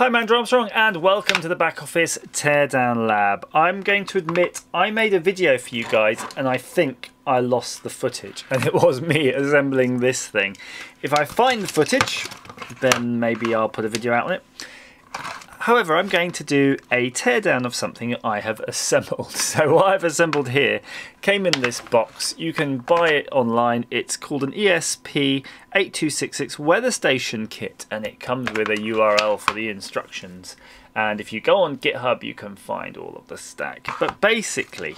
Hi, I'm Andrew Armstrong and welcome to the Back Office Teardown Lab. I'm going to admit I made a video for you guys and I think I lost the footage and it was me assembling this thing. If I find the footage then maybe I'll put a video out on it. However, I'm going to do a teardown of something I have assembled. So what I've assembled here came in this box. You can buy it online. It's called an ESP8266 weather station kit and it comes with a URL for the instructions. And if you go on GitHub, you can find all of the stack. But basically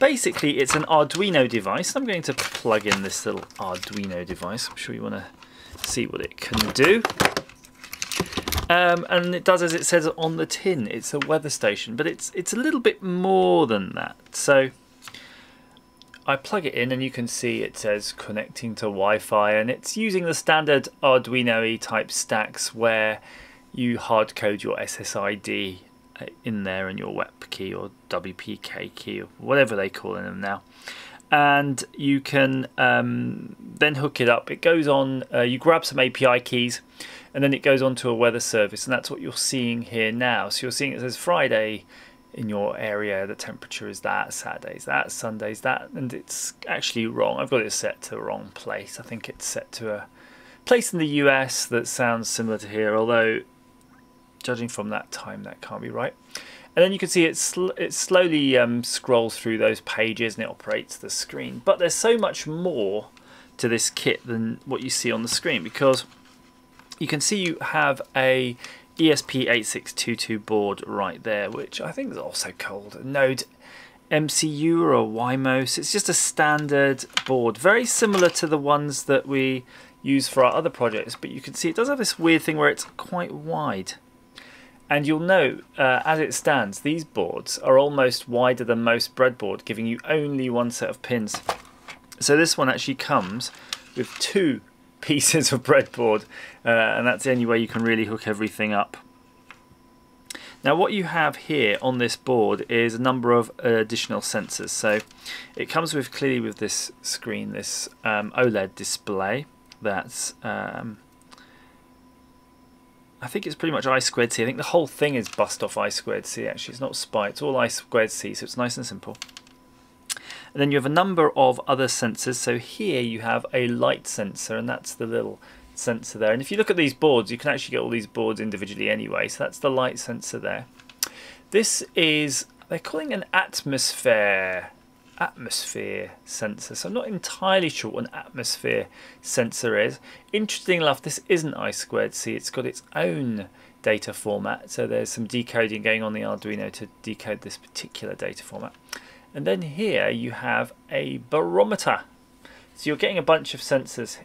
it's an Arduino device. I'm going to plug in this little Arduino device. I'm sure you want to see what it can do. And it does as it says on the tin. It's a weather station, but it's a little bit more than that. So I plug it in and you can see it says connecting to Wi-Fi, and it's using the standard Arduino-y type stacks where you hard code your SSID in there and your WEP key or WPK key or whatever they call them now. And you can then hook it up. It goes on, you grab some API keys and then it goes on to a weather service, and that's what you're seeing here now. So you're seeing it says Friday in your area, the temperature is that, Saturday's that, Sunday's that, and it's actually wrong. I've got it set to the wrong place. I think it's set to a place in the US that sounds similar to here, although judging from that time, that can't be right. And then you can see it slowly scrolls through those pages and it operates the screen. But there's so much more to this kit than what you see on the screen, because you can see you have a ESP8622 board right there, which I think is also called a Node MCU or a Wemos. It's just a standard board, very similar to the ones that we use for our other projects. But you can see it does have this weird thing where it's quite wide. And you'll know, as it stands, these boards are almost wider than most breadboard, giving you only one set of pins. So this one actually comes with two pieces of breadboard, and that's the only way you can really hook everything up. Now what you have here on this board is a number of additional sensors. So it comes with, clearly with this screen, this OLED display that's... I think it's pretty much I2C. I think the whole thing is bust off I2C actually. It's not SPI, it's all I2C, so it's nice and simple. And then you have a number of other sensors. So here you have a light sensor, and that's the little sensor there. And if you look at these boards, you can actually get all these boards individually anyway. So that's the light sensor there. This is, they're calling an atmosphere sensor, so I'm not entirely sure what an atmosphere sensor is. Interestingly enough, this isn't I2C, it's got its own data format, so there's some decoding going on in the Arduino to decode this particular data format. And then here you have a barometer, so you're getting a bunch of sensors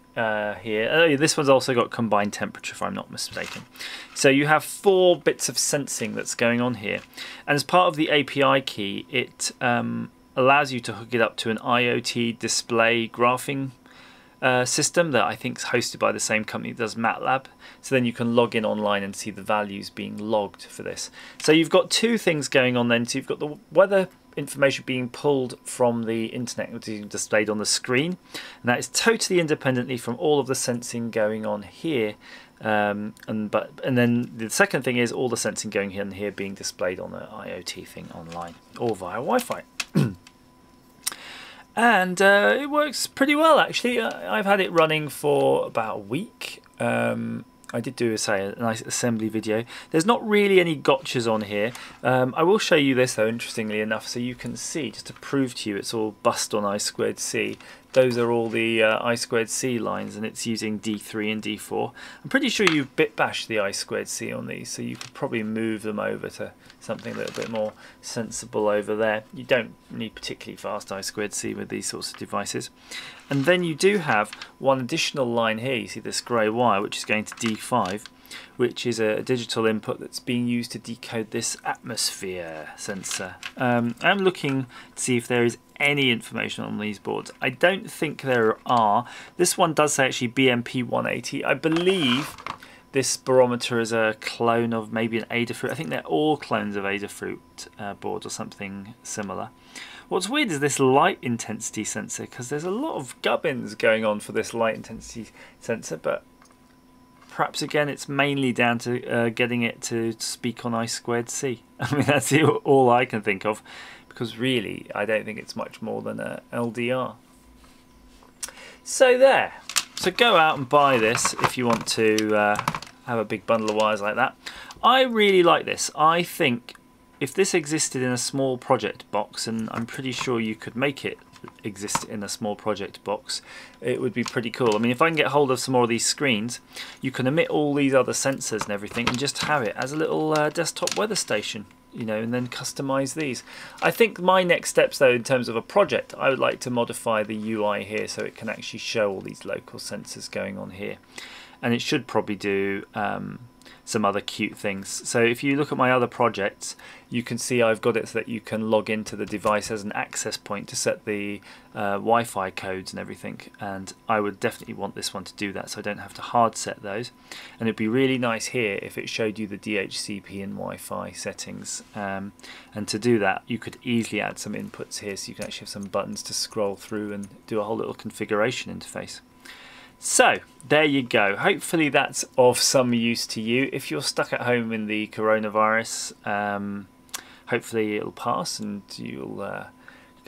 here. This one's also got combined temperature if I'm not mistaken. So you have four bits of sensing that's going on here, and as part of the API key it allows you to hook it up to an IoT display graphing system that I think is hosted by the same company that does MATLAB. So then you can log in online and see the values being logged for this. So you've got two things going on then. So you've got the weather information being pulled from the internet, which is displayed on the screen, and that is totally independently from all of the sensing going on here. And then the second thing is all the sensing going here and here being displayed on the IoT thing online or via Wi-Fi. And it works pretty well actually. I've had it running for about a week. I did do a nice assembly video. There's not really any gotchas on here. I will show you this though, interestingly enough, so you can see, just to prove to you it's all bust on I2C. Those are all the I2C lines, and it's using D3 and D4. I'm pretty sure you bit bashed the I2C on these, so you could probably move them over to something a little bit more sensible over there. You don't need particularly fast I2C with these sorts of devices. And then you do have one additional line here, you see this grey wire, which is going to D5, which is a digital input that's being used to decode this atmosphere sensor. I'm looking to see if there is any information on these boards. I don't think there are. This one does say actually BMP180. I believe this barometer is a clone of maybe an Adafruit. I think they're all clones of Adafruit boards or something similar. What's weird is this light intensity sensor, because there's a lot of gubbins going on for this light intensity sensor, but perhaps again it's mainly down to getting it to speak on I2C. I mean, that's all I can think of, because really I don't think it's much more than a LDR. So there. So go out and buy this if you want to have a big bundle of wires like that. I really like this. I think if this existed in a small project box, and I'm pretty sure you could make it exist in a small project box, it would be pretty cool. I mean, if I can get hold of some more of these screens, you can emit all these other sensors and everything and just have it as a little desktop weather station, you know, and then customize these. I think my next steps though, in terms of a project, I would like to modify the UI here so it can actually show all these local sensors going on here, and it should probably do some other cute things. So if you look at my other projects, you can see I've got it so that you can log into the device as an access point to set the Wi-Fi codes and everything, and I would definitely want this one to do that so I don't have to hard set those. And it'd be really nice here if it showed you the DHCP and Wi-Fi settings, and to do that you could easily add some inputs here, so you can actually have some buttons to scroll through and do a whole little configuration interface. So there you go. Hopefully that's of some use to you. If you're stuck at home in the coronavirus, hopefully it'll pass and you'll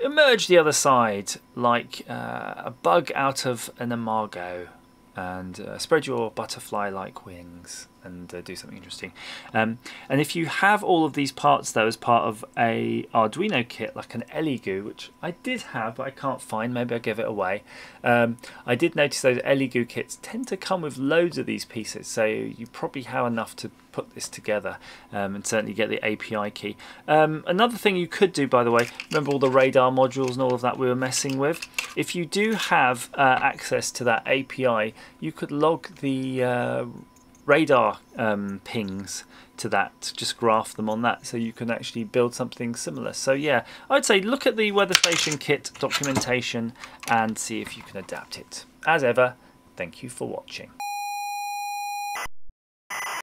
emerge the other side like a bug out of an imago, and spread your butterfly-like wings and do something interesting. And if you have all of these parts though as part of a Arduino kit, like an Elegoo, which I did have but I can't find, maybe I gave it away. I did notice those Elegoo kits tend to come with loads of these pieces, so you probably have enough to put this together, and certainly get the API key. Another thing you could do, by the way, remember all the radar modules and all of that we were messing with? If you do have access to that API, you could log the radar pings to that, just graph them on that, so you can actually build something similar. So yeah, I'd say look at the weather station kit documentation and see if you can adapt it. As ever, thank you for watching.